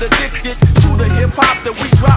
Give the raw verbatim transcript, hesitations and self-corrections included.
get addicted to the hip hop that we drop.